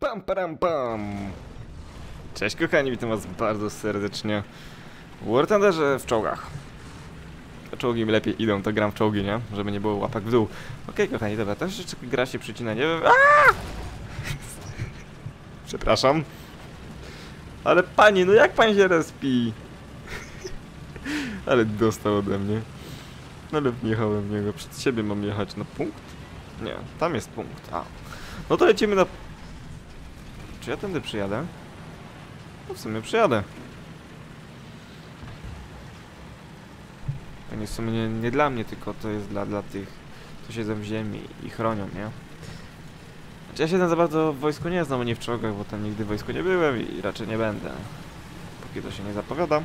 Pam! Cześć kochani, witam was bardzo serdecznie w War Thunderze w czołgach. Czołgi mi lepiej idą, to gram w czołgi, nie? Żeby nie było łapak w dół. Okej, kochani, dobra, ta troszeczkę gra się przycina, nie wiem... Przepraszam. Ale pani, no jak pan się respi? Ale dostał ode mnie. No lub jechałem w niego. Przed siebie mam jechać na punkt? Nie, tam jest punkt. A. No to lecimy na... Czy ja tędy przyjadę? No w sumie przyjadę. To nie w sumie nie dla mnie, tylko to jest dla tych, co siedzą w ziemi i chronią, nie? Znaczy ja się tam za bardzo w wojsku nie znam, nie w czołgach, bo tam nigdy w wojsku nie byłem i raczej nie będę. Póki to się nie zapowiada.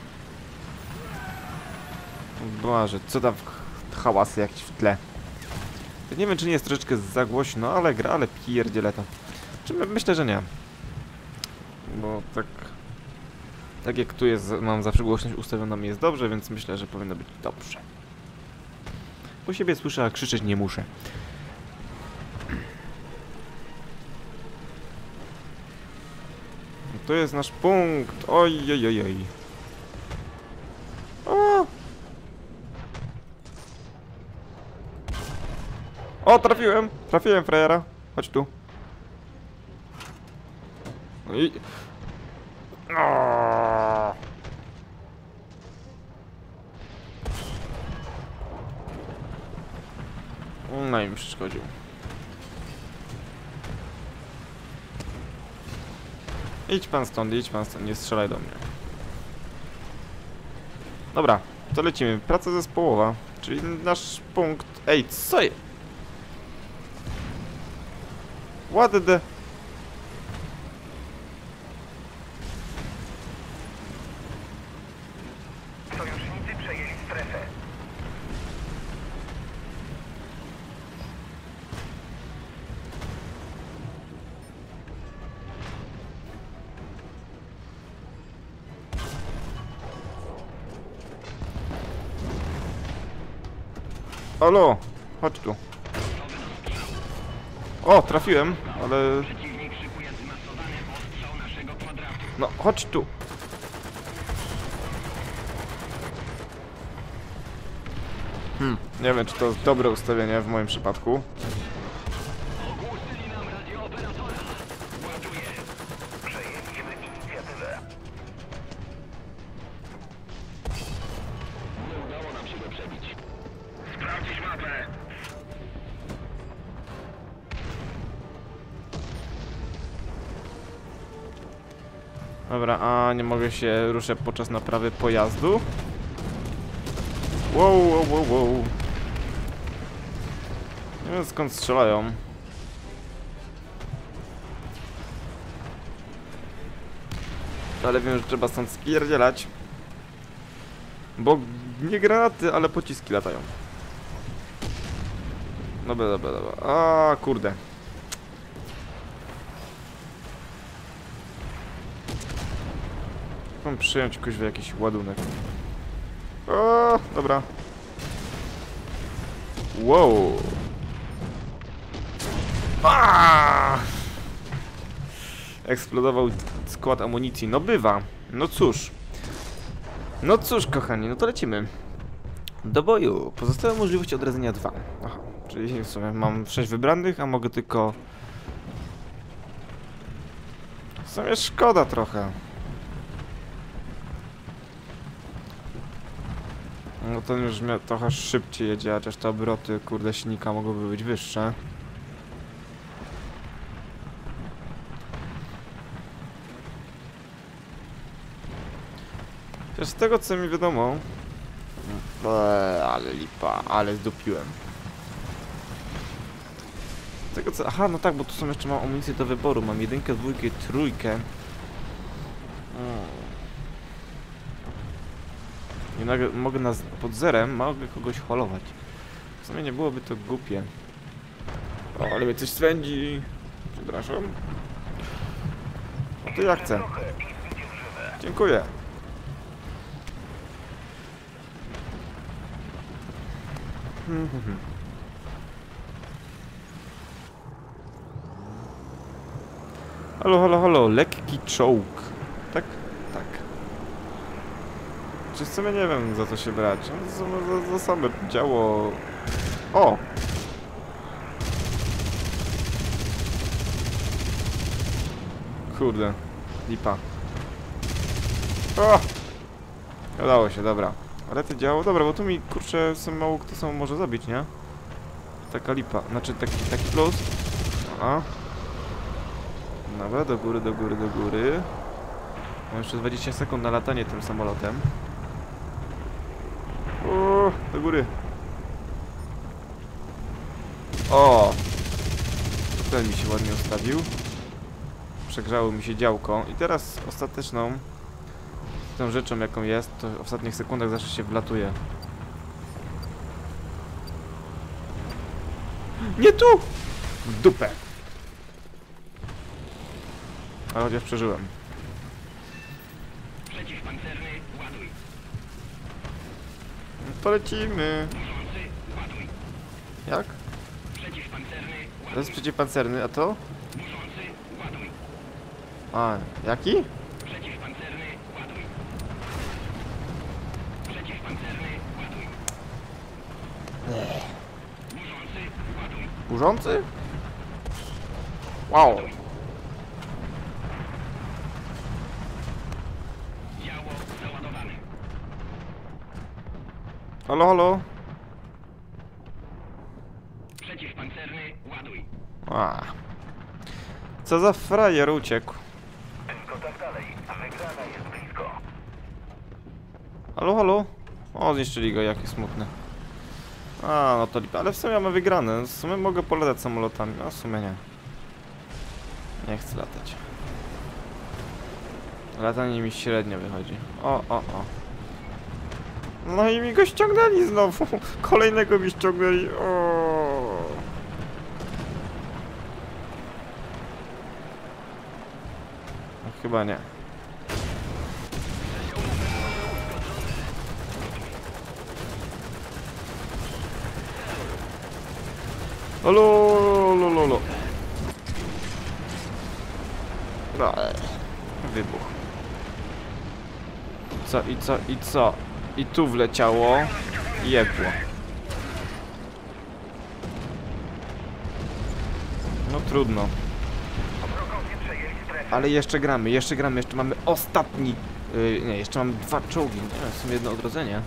Boże, co tam hałasy jakieś w tle. To nie wiem, czy nie jest troszeczkę za głośno, ale gra, ale pierdzielę to. Czy myślę, że nie. Bo tak... Tak jak tu jest, mam zawsze głośność ustawioną i jest dobrze, więc myślę, że powinno być dobrze. Po siebie słyszę, a krzyczeć nie muszę. To jest nasz punkt. Ojojojoj. O, trafiłem! Trafiłem frajera. Chodź tu. I... No i mi przeszkodził. Idź pan stąd, nie strzelaj do mnie. Dobra, to lecimy. Praca zespołowa, czyli nasz punkt... Ej, co je? What the... Sojusznicy przejęli strefę. Halo, chodź tu. O, trafiłem, ale... No, chodź tu. Nie wiem, czy to jest dobre ustawienie w moim przypadku. Dobra, a nie mogę się ruszać podczas naprawy pojazdu. Wow. Nie wiem skąd strzelają. Ale wiem, że trzeba stąd spierdzielać. Bo nie granaty, ale pociski latają. Dobra. A kurde. Mam przyjąć kuźwa jakiś ładunek. O, dobra. Wow. Aaaa! Eksplodował skład amunicji. No bywa. No cóż, kochani, no to lecimy. Do boju. Pozostałe możliwości odradzenia 2. Aha, czyli w sumie mam 6 wybranych, a mogę tylko... W sumie szkoda trochę. No to już mnie trochę szybciej jedzie, chociaż te obroty, kurde, silnika mogłyby być wyższe. Chociaż z tego co mi wiadomo... ale lipa, ale zdupiłem. Z tego co... Aha, no tak, bo tu są jeszcze mam amunicje do wyboru. Mam 1, 2, 3. Mogę nas pod zerem, mogę kogoś holować. W sumie nie byłoby to głupie. O, ale mnie coś swędzi. Przepraszam. No to ja chcę. Dziękuję. Halo, halo, halo, lekki czołg. Tak? Tak. Czy w sumie nie wiem za co się brać. Za same działo. O! Kurde, lipa. O! Udało się, dobra. Ale to działo, dobra, bo tu mi kurczę sam mało kto sam może zabić, nie? Taka lipa, znaczy taki plus. A. Dobra, do góry, do góry, do góry. Mam jeszcze 20 sekund na latanie tym samolotem. O, do góry. O! Ten mi się ładnie ustawił. Przegrzało mi się działko. I teraz ostateczną tą rzeczą jaką jest, to w ostatnich sekundach zawsze się wlatuje. Nie tu! W dupę! Ale chociaż przeżyłem. Przeciwpancerny, ładuj. To lecimy. Jak? To jest przeciwpancerny, a to? A, jaki? Burzący? Wow! Halo, halo! Przeciwpancerny, ładuj! A. Co za frajer uciekł? Tylko tak dalej, wygrana jest blisko. Halo, halo! O, zniszczyli go, jakie smutne. A, no to lipa, ale w sumie mamy wygrane. W sumie mogę polatać samolotami, a no, w sumie nie. Nie chcę latać. Latanie mi średnio wychodzi. O. No i mi go ściągnęli znowu. Kolejnego mi ściągnęli. O. Chyba nie. Lolololololo. Wybuch. I co? I tu wleciało jebło. No trudno. Ale jeszcze gramy, jeszcze mamy ostatni. Nie, jeszcze mamy dwa czołgi. Nie, w sumie jedno odrodzenie.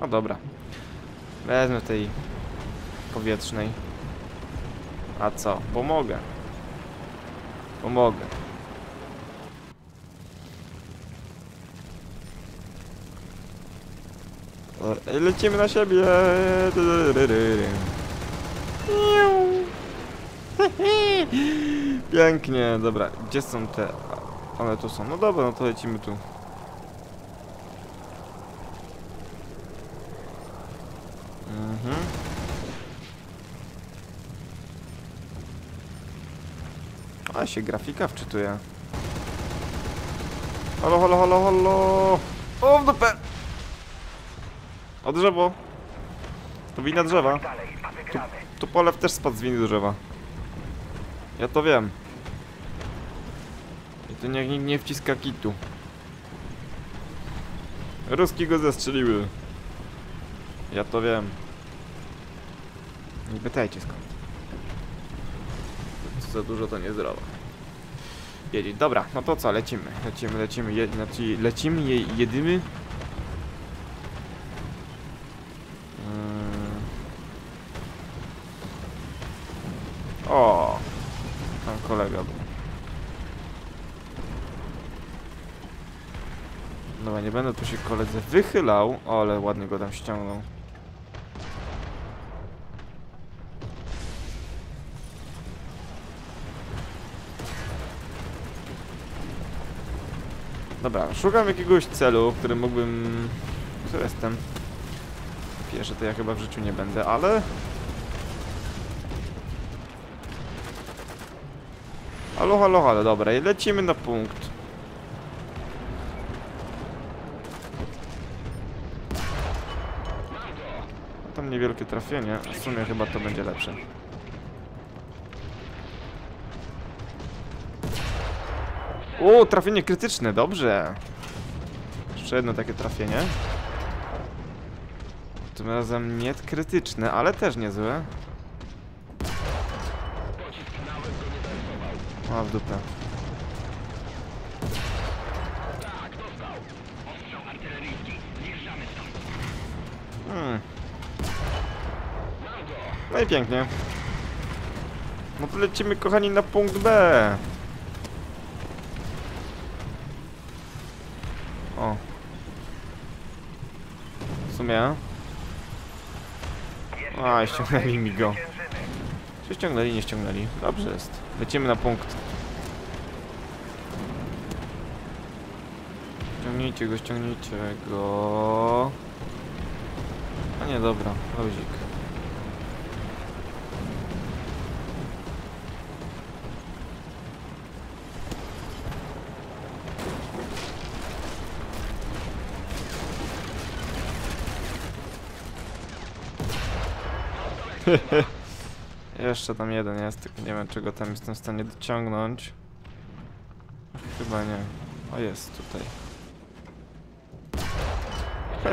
No dobra. Wezmę tej powietrznej. A co? Pomogę. Pomogę. Lecimy na siebie. Pięknie, dobra. Gdzie są te? One tu są. No dobra, no to lecimy tu. A się grafika wczytuje. Halo, halo, halo, halo. O, w dupę. O drzewo. To wina drzewa. Tu polew też spadł z winy drzewa. Ja to wiem. I tu niech nikt nie wciska kitu. Ruski go zastrzeliły. Ja to wiem. Nie pytajcie skąd. Za dużo to nie zdrowo. Jedzie. Dobra, no to co? Lecimy. Jedymy. O, tam kolega był. Dobra, nie będę tu się koledze wychylał, ale ładnie go tam ściągnął. Dobra, szukam jakiegoś celu, w którym mógłbym... Co jestem? Pierwsze to ja chyba w życiu nie będę, ale... Halo, halo, halo, dobra, i lecimy na punkt. Tam niewielkie trafienie, w sumie chyba to będzie lepsze. O, trafienie krytyczne, dobrze. Jeszcze jedno takie trafienie. Tym razem nie krytyczne, ale też niezłe. A, w dupę. No i pięknie. No to lecimy, kochani, na punkt B. O. W sumie. A, ściągnęli mi go. Czy ściągnęli, nie ściągnęli? Dobrze jest. Lecimy na punkt. Ściągnijcie go, ściągnijcie go. A nie, dobra, luzik. Jeszcze tam jeden jest, tylko nie wiem, czego tam jestem w stanie dociągnąć. Chyba nie. O, jest tutaj.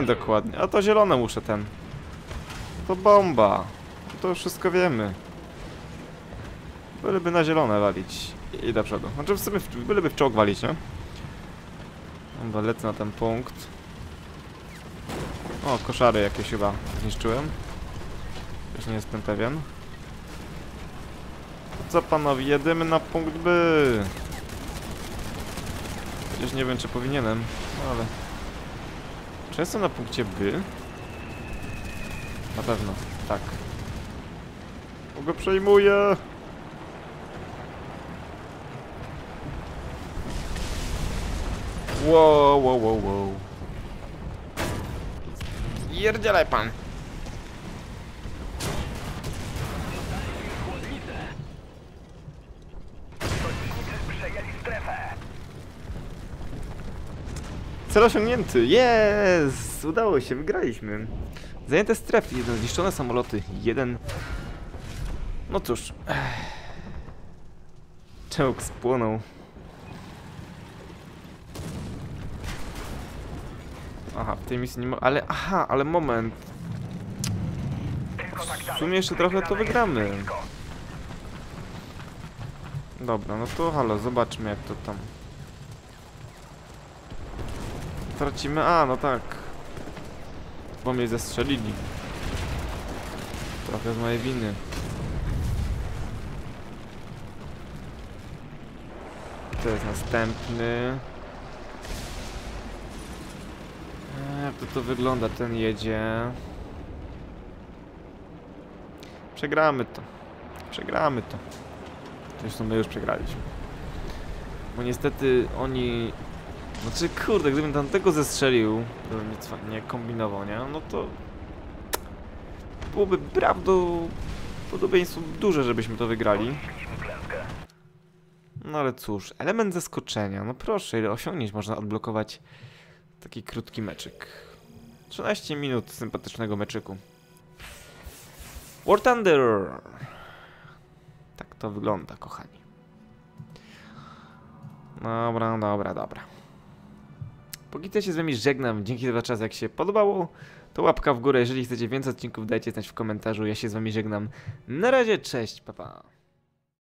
Dokładnie. A to zielone muszę ten. To bomba. To już wszystko wiemy. Byleby na zielone walić. I do przodu. Znaczy w sumie byleby w czołg walić, nie? Dobra, lecę na ten punkt. O, koszary jakieś chyba zniszczyłem. Już nie jestem pewien. To co, panowie, jedymy na punkt B. Już nie wiem, czy powinienem, ale... Czy jestem na punkcie B? Na pewno, tak. Bo go przejmuję! Wow, wow, wow, wow. Pierdzielaj pan! Cel osiągnięty, jest! Udało się, wygraliśmy. Zajęte strefy, 1, zniszczone samoloty, 1. No cóż. Czołg spłonął. Aha, w tej misji nie ma... Ale, aha, ale moment. W sumie jeszcze trochę to wygramy. Dobra, no to halo, zobaczmy jak to tam... Tracimy... A, no tak. Bo mnie zastrzelili. Trochę z mojej winy. To jest następny. Jak to wygląda? Ten jedzie. Przegramy to. Przegramy to. Zresztą my już przegraliśmy. Bo niestety oni... Znaczy, kurde, gdybym tamtego zestrzelił, gdybym nic nie kombinował, nie? No to byłoby prawdopodobieństwo duże, żebyśmy to wygrali. No ale cóż, element zaskoczenia. No proszę, ile osiągnięć można odblokować taki krótki meczyk. 13 minut sympatycznego meczyku. War Thunder! Tak to wygląda, kochani. Dobra, dobra, dobra. Póki co się z wami żegnam, dzięki za czas, jak się podobało, to łapka w górę, jeżeli chcecie więcej odcinków dajcie znać w komentarzu, ja się z wami żegnam, na razie, cześć, pa pa.